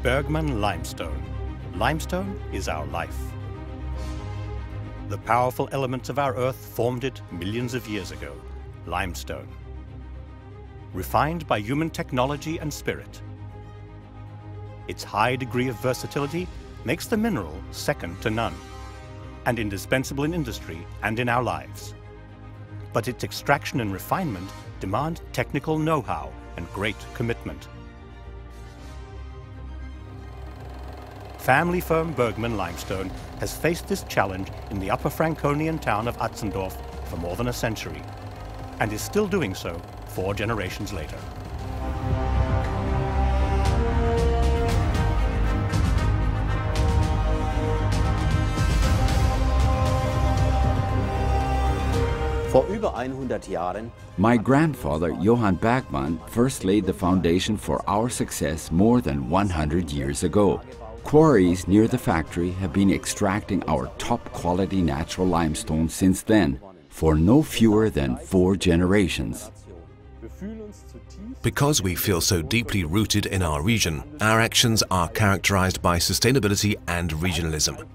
Bergmann limestone. Limestone is our life. The powerful elements of our earth formed it millions of years ago. Limestone. Refined by human technology and spirit. Its high degree of versatility makes the mineral second to none, and indispensable in industry and in our lives. But its extraction and refinement demand technical know-how and great commitment. Family firm Bergmann Limestone has faced this challenge in the upper Franconian town of Atzendorf for more than a century, and is still doing so 4 generations later. My grandfather, Johann Bergmann, first laid the foundation for our success more than 100 years ago. Quarries near the factory have been extracting our top-quality natural limestone since then, for no fewer than 4 generations. Because we feel so deeply rooted in our region, our actions are characterized by sustainability and regionalism.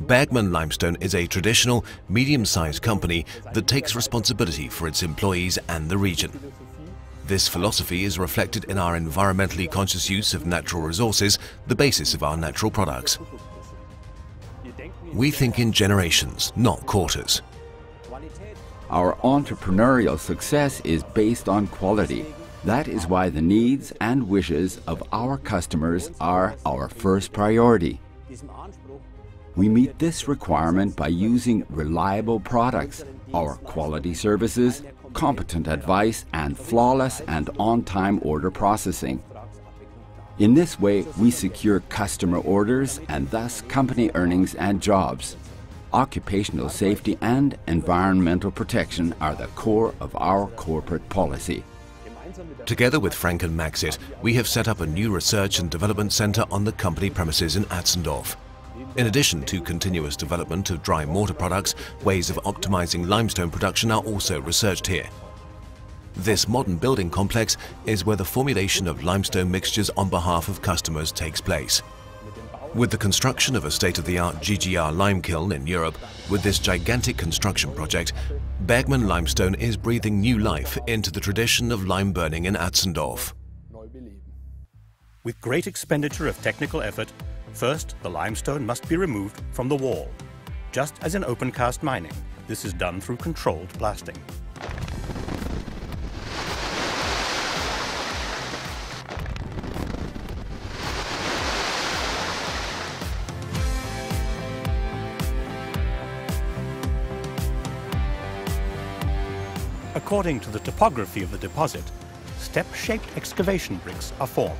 Bergmann Limestone is a traditional, medium-sized company that takes responsibility for its employees and the region. This philosophy is reflected in our environmentally conscious use of natural resources, the basis of our natural products. We think in generations, not quarters. Our entrepreneurial success is based on quality. That is why the needs and wishes of our customers are our first priority. We meet this requirement by using reliable products, our quality services, competent advice, and flawless and on-time order processing. In this way, we secure customer orders and thus company earnings and jobs. Occupational safety and environmental protection are the core of our corporate policy. Together with Frankenmaxit, we have set up a new research and development center on the company premises in Atzendorf. In addition to continuous development of dry mortar products, ways of optimizing limestone production are also researched here. This modern building complex is where the formulation of limestone mixtures on behalf of customers takes place. With the construction of a state-of-the-art GGR lime kiln in Europe, with this gigantic construction project, Bergmann Limestone is breathing new life into the tradition of lime burning in Atzendorf. With great expenditure of technical effort, first, the limestone must be removed from the wall. Just as in open cast mining, this is done through controlled blasting. According to the topography of the deposit, step-shaped excavation bricks are formed.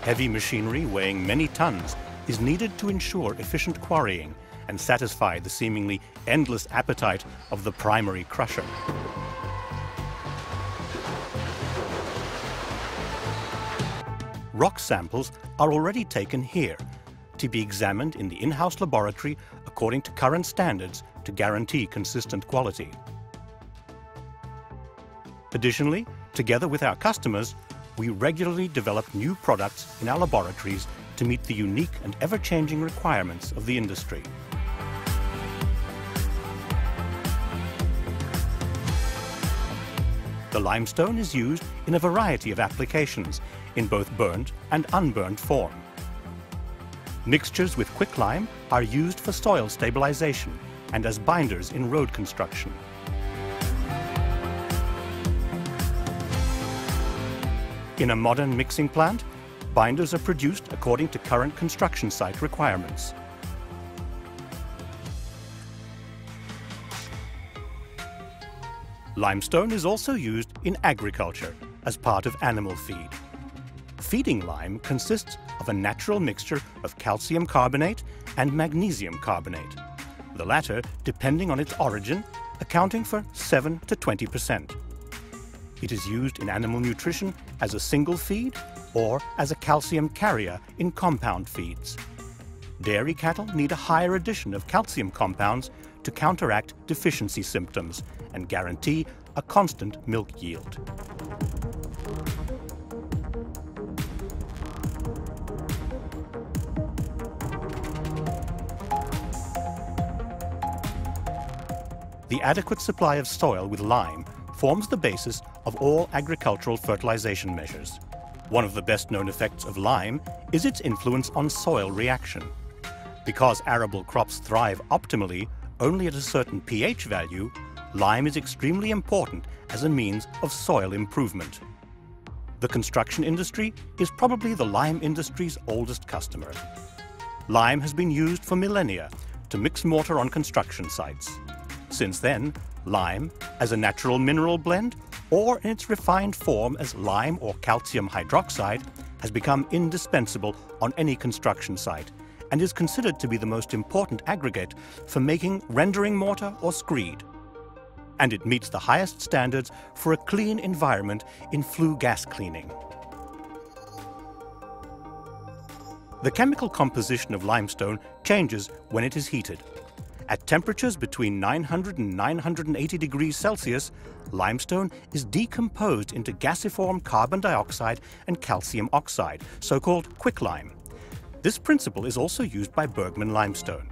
Heavy machinery weighing many tons is needed to ensure efficient quarrying and satisfy the seemingly endless appetite of the primary crusher. Rock samples are already taken here to be examined in the in-house laboratory according to current standards to guarantee consistent quality. Additionally, together with our customers, we regularly develop new products in our laboratories to meet the unique and ever-changing requirements of the industry. The limestone is used in a variety of applications, in both burnt and unburnt form. Mixtures with quicklime are used for soil stabilization and as binders in road construction. In a modern mixing plant, binders are produced according to current construction site requirements. Limestone is also used in agriculture as part of animal feed. Feeding lime consists of a natural mixture of calcium carbonate and magnesium carbonate, the latter, depending on its origin, accounting for 7 to 20%. It is used in animal nutrition as a single feed or as a calcium carrier in compound feeds. Dairy cattle need a higher addition of calcium compounds to counteract deficiency symptoms and guarantee a constant milk yield. The adequate supply of soil with lime forms the basis of all agricultural fertilization measures. One of the best-known effects of lime is its influence on soil reaction. Because arable crops thrive optimally only at a certain pH value, lime is extremely important as a means of soil improvement. The construction industry is probably the lime industry's oldest customer. Lime has been used for millennia to mix mortar on construction sites. Since then, lime, as a natural mineral blend or in its refined form as lime or calcium hydroxide, has become indispensable on any construction site and is considered to be the most important aggregate for making rendering mortar or screed. And it meets the highest standards for a clean environment in flue gas cleaning. The chemical composition of limestone changes when it is heated. At temperatures between 900 and 980 degrees Celsius, limestone is decomposed into gasiform carbon dioxide and calcium oxide, so-called quicklime. This principle is also used by Bergmann limestone.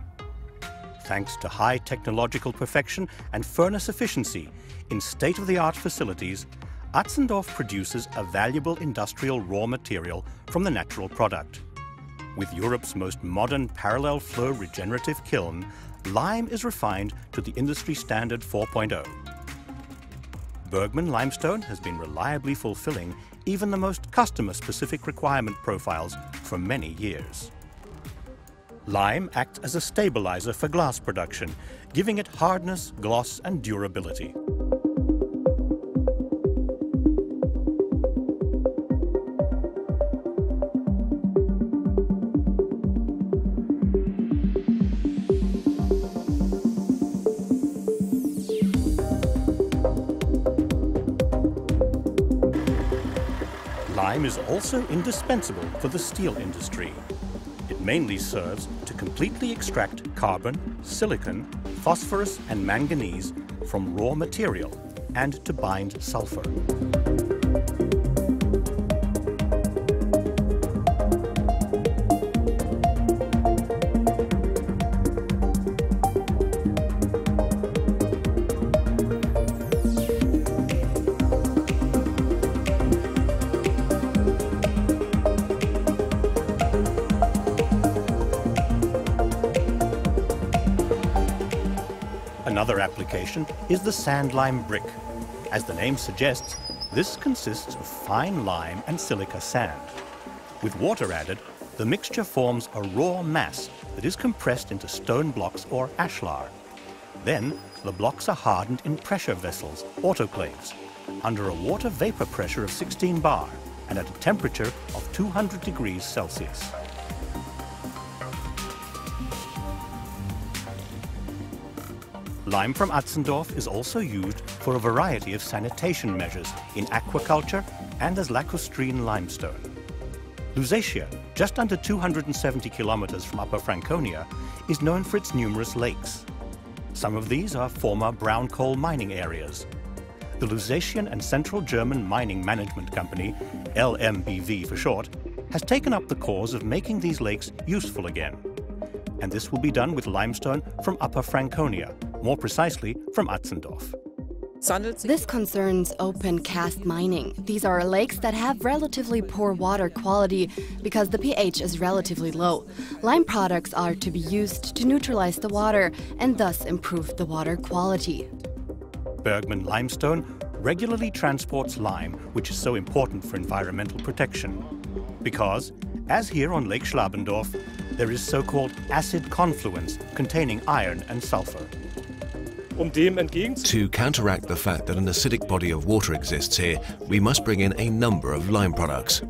Thanks to high technological perfection and furnace efficiency in state-of-the-art facilities, Atzendorf produces a valuable industrial raw material from the natural product. With Europe's most modern parallel flow regenerative kiln, lime is refined to the industry standard 4.0. Bergmann limestone has been reliably fulfilling even the most customer-specific requirement profiles for many years. Lime acts as a stabilizer for glass production, giving it hardness, gloss, and durability. Lime is also indispensable for the steel industry. It mainly serves to completely extract carbon, silicon, phosphorus, and manganese from raw material and to bind sulfur. Another application is the sandlime brick. As the name suggests, this consists of fine lime and silica sand. With water added, the mixture forms a raw mass that is compressed into stone blocks or ashlar. Then, the blocks are hardened in pressure vessels, autoclaves, under a water vapor pressure of 16 bar and at a temperature of 200 degrees Celsius. Lime from Atzendorf is also used for a variety of sanitation measures in aquaculture and as lacustrine limestone. Lusatia, just under 270 kilometers from Upper Franconia, is known for its numerous lakes. Some of these are former brown coal mining areas. The Lusatian and Central German Mining Management Company, LMBV for short, has taken up the cause of making these lakes useful again. And this will be done with limestone from Upper Franconia, more precisely from Atzendorf. This concerns open cast mining. These are lakes that have relatively poor water quality because the pH is relatively low. Lime products are to be used to neutralize the water and thus improve the water quality. Bergmann limestone regularly transports lime, which is so important for environmental protection. Because, as here on Lake Schlabendorf, there is so-called acid confluence containing iron and sulfur. To counteract the fact that an acidic body of water exists here, we must bring in a number of lime products.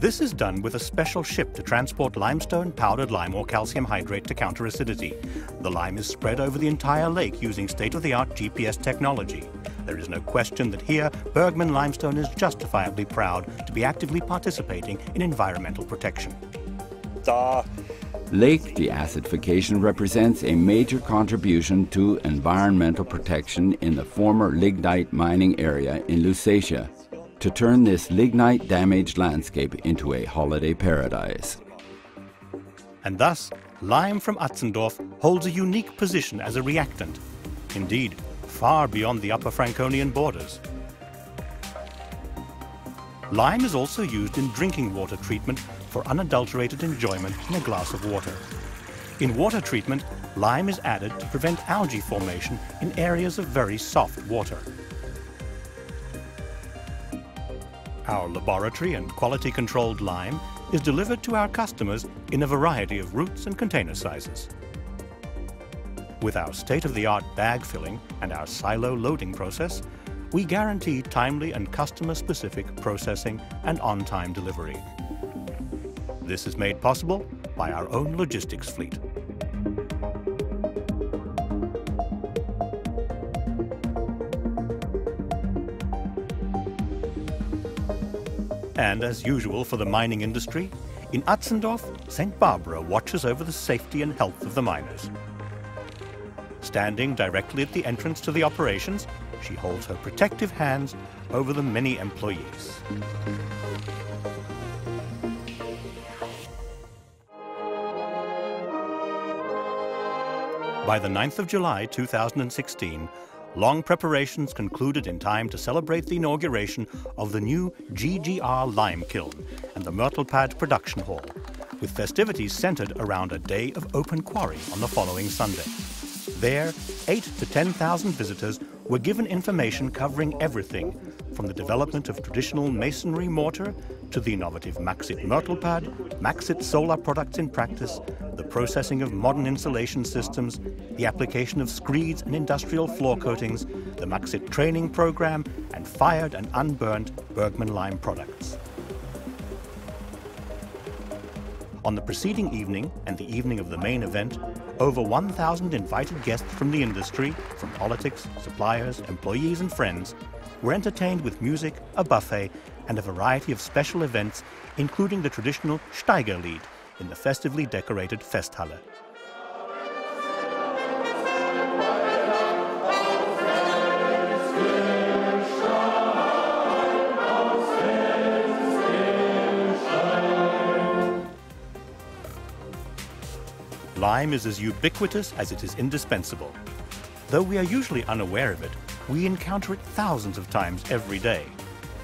This is done with a special ship to transport limestone, powdered lime or calcium hydrate to counter acidity. The lime is spread over the entire lake using state-of-the-art GPS technology. There is no question that here, Bergmann limestone is justifiably proud to be actively participating in environmental protection. Lake deacidification represents a major contribution to environmental protection in the former lignite mining area in Lusatia, to turn this lignite-damaged landscape into a holiday paradise. And thus, lime from Atzendorf holds a unique position as a reactant, indeed far beyond the upper Franconian borders. Lime is also used in drinking water treatment for unadulterated enjoyment in a glass of water. In water treatment, lime is added to prevent algae formation in areas of very soft water. Our laboratory and quality-controlled lime is delivered to our customers in a variety of routes and container sizes. With our state-of-the-art bag filling and our silo loading process, we guarantee timely and customer-specific processing and on-time delivery. This is made possible by our own logistics fleet. And as usual for the mining industry, in Atzendorf, St. Barbara watches over the safety and health of the miners. Standing directly at the entrance to the operations, she holds her protective hands over the many employees. By the 9th of July 2016, long preparations concluded in time to celebrate the inauguration of the new GGR lime kiln and the Myrtlepad production hall, with festivities centered around a day of open quarry on the following Sunday. There, 8,000 to 10,000 visitors were given information covering everything from the development of traditional masonry mortar to the innovative Maxit Myrtlepad, Maxit solar products in practice, the processing of modern insulation systems, the application of screeds and industrial floor coatings, the Maxit training program, and fired and unburnt Bergmann lime products. On the preceding evening and the evening of the main event, over 1,000 invited guests from the industry, from politics, suppliers, employees and friends, were entertained with music, a buffet and a variety of special events, including the traditional Steigerlied in the festively decorated Festhalle. Lime is as ubiquitous as it is indispensable. Though we are usually unaware of it, we encounter it thousands of times every day.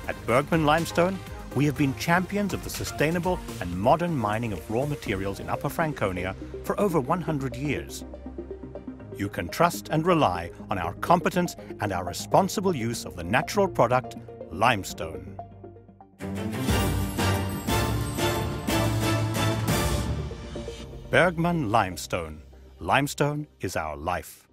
At Bergmann Limestone, we have been champions of the sustainable and modern mining of raw materials in Upper Franconia for over 100 years. You can trust and rely on our competence and our responsible use of the natural product, limestone. Bergmann Limestone. Limestone is our life.